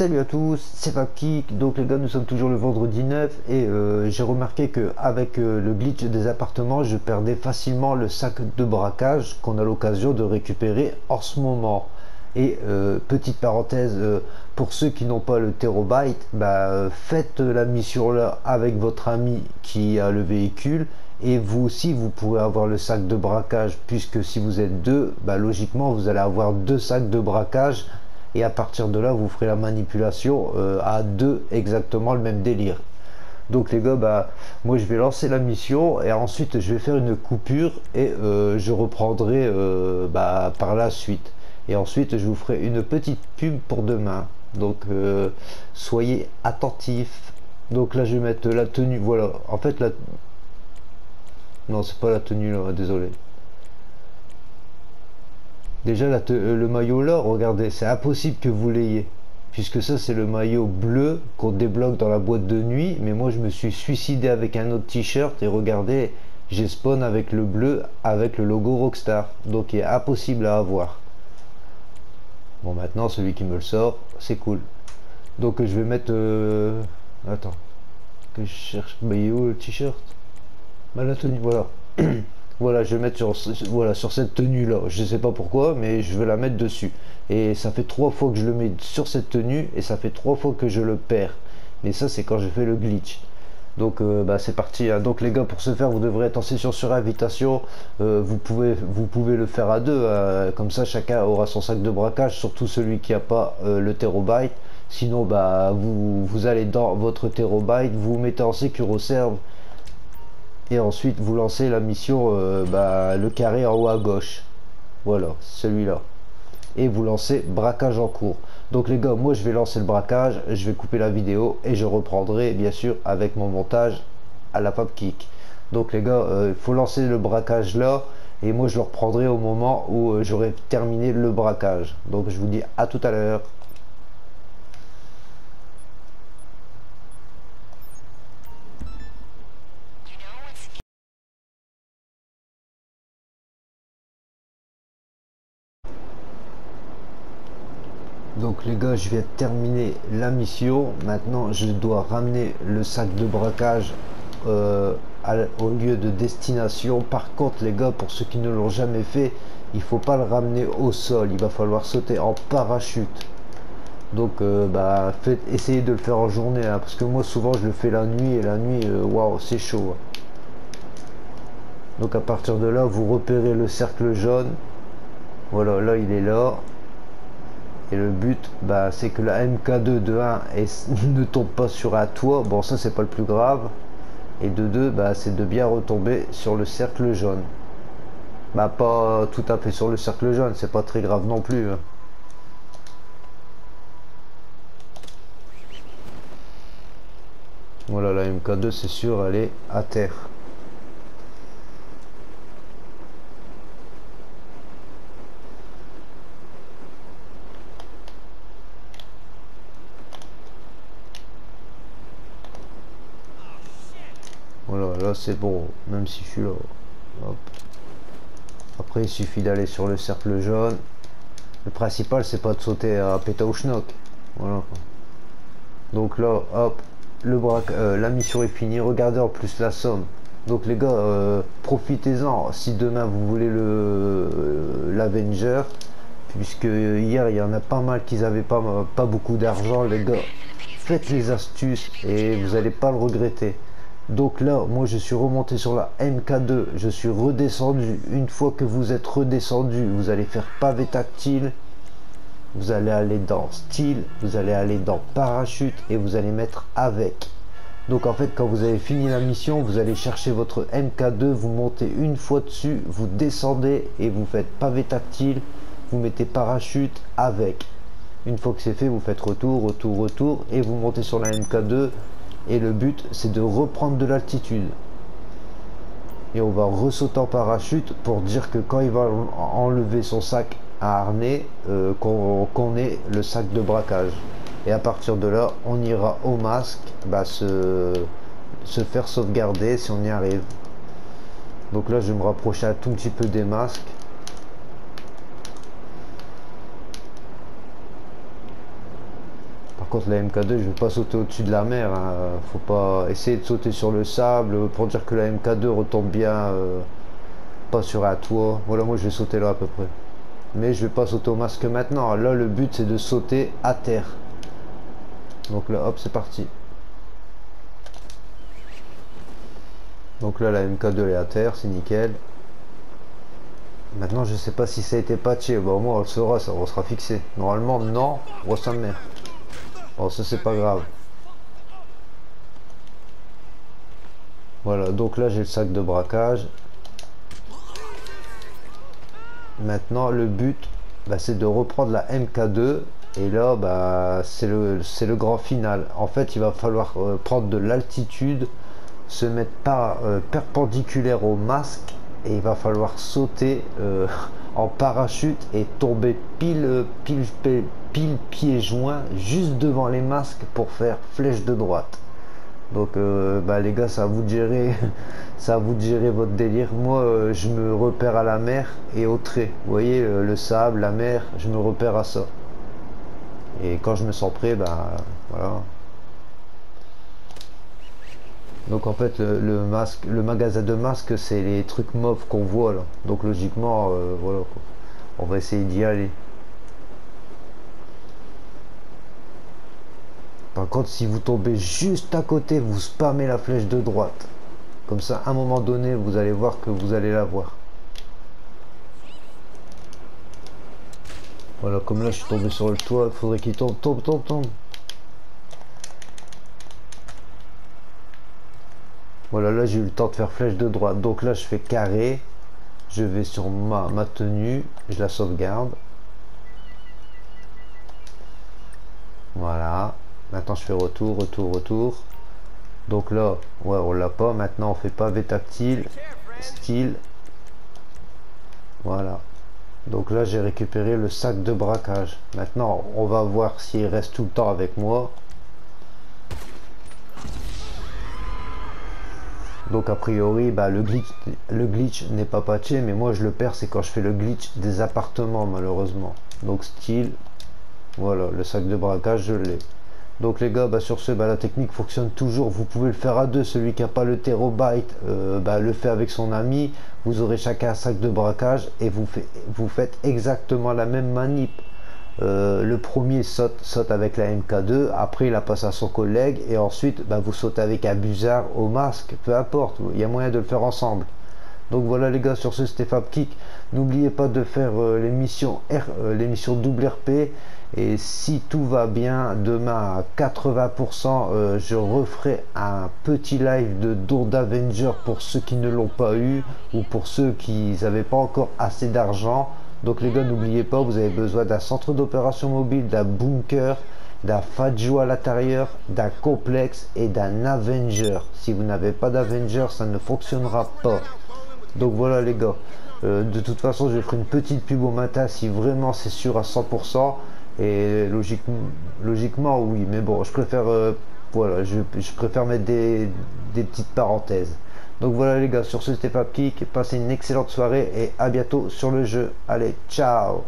Salut à tous, c'est FabKik. Donc les gars, nous sommes toujours le vendredi 9 et j'ai remarqué que avec le glitch des appartements, je perdais facilement le sac de braquage qu'on a l'occasion de récupérer en ce moment. Et petite parenthèse, pour ceux qui n'ont pas le terabyte, faites la mission là avec votre ami qui a le véhicule, et vous aussi vous pourrez avoir le sac de braquage, puisque si vous êtes deux, logiquement vous allez avoir deux sacs de braquage, et à partir de là vous ferez la manipulation à deux, exactement le même délire. Donc les gars, moi je vais lancer la mission et ensuite je vais faire une coupure et je reprendrai par la suite. Et ensuite, je vous ferai une petite pub pour demain. Donc, soyez attentifs. Donc là, je vais mettre la tenue. Voilà. En fait, la... Non, c'est pas la tenue, là. Désolé. Déjà, le maillot, là, regardez. C'est impossible que vous l'ayez. Puisque ça, c'est le maillot bleu qu'on débloque dans la boîte de nuit. Mais moi, je me suis suicidé avec un autre t-shirt. Et regardez, j'ai spawn avec le bleu, avec le logo Rockstar. Donc, il est impossible à avoir. Bon, maintenant celui qui me le sort, c'est cool. Donc je vais mettre attends, que je cherche, il est où le t-shirt, la tenue, voilà. Voilà, je vais mettre sur cette tenue là, je sais pas pourquoi, mais je vais la mettre dessus. Et ça fait 3 fois que je le mets sur cette tenue et ça fait 3 fois que je le perds. Mais ça, c'est quand j'ai fait le glitch. Donc c'est parti, hein. Donc les gars, pour ce faire, vous devrez être en session sur invitation. Vous pouvez le faire à deux, hein. Comme ça chacun aura son sac de braquage, surtout celui qui n'a pas le terabyte. Sinon vous allez dans votre terabyte, vous mettez en secure au serve et ensuite vous lancez la mission, le carré en haut à gauche, voilà, celui-là, et vous lancez braquage en cours. Donc les gars, moi je vais lancer le braquage, je vais couper la vidéo et je reprendrai bien sûr avec mon montage à la FabKik. Donc les gars, il faut lancer le braquage là et moi je le reprendrai au moment où j'aurai terminé le braquage. Donc je vous dis à tout à l'heure. Donc les gars, je viens de terminer la mission. Maintenant, je dois ramener le sac de braquage au lieu de destination. Par contre, les gars, pour ceux qui ne l'ont jamais fait, il faut pas le ramener au sol. Il va falloir sauter en parachute. Donc, essayez de le faire en journée, hein, parce que moi, souvent, je le fais la nuit et la nuit, waouh, c'est chaud. Donc, à partir de là, vous repérez le cercle jaune. Voilà, là, il est là. Et le but, c'est que la MK2 de 1 ne tombe pas sur un toit. Bon, ça, c'est pas le plus grave. Et de 2, c'est de bien retomber sur le cercle jaune. Pas tout à fait sur le cercle jaune, c'est pas très grave non plus. Voilà, la MK2, c'est sûr, elle est à terre. Voilà, là c'est bon, même si je suis là. Hop. Après, il suffit d'aller sur le cercle jaune. Le principal, c'est pas de sauter à péta ou schnock. Voilà. Donc là, hop, la mission est finie. Regardez en plus la somme. Donc les gars, profitez-en si demain vous voulez l'Avenger. Puisque hier, il y en a pas mal qui n'avaient pas beaucoup d'argent, les gars. Faites les astuces et vous n'allez pas le regretter. Donc là, moi je suis remonté sur la MK2, je suis redescendu. Une fois que vous êtes redescendu, vous allez faire pavé tactile, vous allez aller dans style, vous allez aller dans parachute et vous allez mettre avec. Donc en fait, quand vous avez fini la mission, vous allez chercher votre MK2, vous montez une fois dessus, vous descendez et vous faites pavé tactile, vous mettez parachute avec. Une fois que c'est fait, vous faites retour, retour, retour et vous montez sur la MK2. Et le but, c'est de reprendre de l'altitude. Et on va ressauter en parachute pour dire que quand il va enlever son sac à harnais, qu'on ait le sac de braquage. Et à partir de là, on ira au masque, se faire sauvegarder si on y arrive. Donc là, je vais me rapprocher un tout petit peu des masques. contre la MK2, je vais pas sauter au-dessus de la mer, hein. Faut pas essayer de sauter sur le sable pour dire que la MK2 retombe bien, pas sur un toit. Voilà, moi je vais sauter là à peu près, mais je vais pas sauter au masque maintenant. Là le but c'est de sauter à terre, donc là hop c'est parti. Donc là la MK2 est à terre, c'est nickel. Maintenant je sais pas si ça a été patché, bah au moins on le saura, ça on sera fixé. Normalement non, on s'en met. Bon ça c'est pas grave. Voilà, donc là j'ai le sac de braquage. Maintenant le but bah, c'est de reprendre la MK2. Et là bah c'est le grand final. En fait il va falloir prendre de l'altitude, se mettre pas perpendiculaire au masque. Et il va falloir sauter en parachute et tomber pile pieds joints juste devant les masques pour faire flèche de droite. Donc bah les gars, c'est à vous de gérer, c'est à vous de gérer votre délire. Moi je me repère à la mer et au trait, vous voyez, le sable, la mer, je me repère à ça, et quand je me sens prêt bah voilà. Donc en fait le magasin de masques, c'est les trucs mauves qu'on voit là. Donc logiquement voilà quoi. On va essayer d'y aller. Par contre si vous tombez juste à côté, vous spammez la flèche de droite. Comme ça à un moment donné vous allez voir que vous allez la voir. Voilà, comme là je suis tombé sur le toit, il faudrait qu'il tombe, tombe. Voilà, là j'ai eu le temps de faire flèche de droite. Donc là je fais carré, je vais sur ma tenue, je la sauvegarde. Voilà, maintenant je fais retour. Donc là, ouais on l'a pas, maintenant on fait pavé tactile, style. Voilà, donc là j'ai récupéré le sac de braquage. Maintenant on va voir s'il reste tout le temps avec moi. Donc a priori, bah, le glitch n'est pas patché, mais moi je le perds, c'est quand je fais le glitch des appartements malheureusement. Donc style, voilà, le sac de braquage, je l'ai. Donc les gars, bah, sur ce, bah, la technique fonctionne toujours, vous pouvez le faire à deux, celui qui n'a pas le terabyte bah, le fait avec son ami, vous aurez chacun un sac de braquage et vous faites exactement la même manip. Le premier saute avec la MK2, après il la passe à son collègue et ensuite bah, vous sautez avec un buzzard au masque, peu importe, il y a moyen de le faire ensemble. Donc voilà les gars, sur ce c'était FabKik, n'oubliez pas de faire l'émission double RP, et si tout va bien demain à 80% je referai un petit live de don d'Avenger pour ceux qui ne l'ont pas eu ou pour ceux qui n'avaient pas encore assez d'argent. Donc les gars, n'oubliez pas, vous avez besoin d'un centre d'opération mobile, d'un bunker, d'un Fadjo à l'intérieur, d'un complexe et d'un Avenger. Si vous n'avez pas d'Avenger, ça ne fonctionnera pas. Donc voilà les gars, de toute façon je ferai une petite pub au matin si vraiment c'est sûr à 100%. Et logiquement oui, mais bon, je préfère, voilà, je préfère mettre des petites parenthèses. Donc voilà les gars, sur ce c'était FabKik, passez une excellente soirée et à bientôt sur le jeu. Allez, ciao!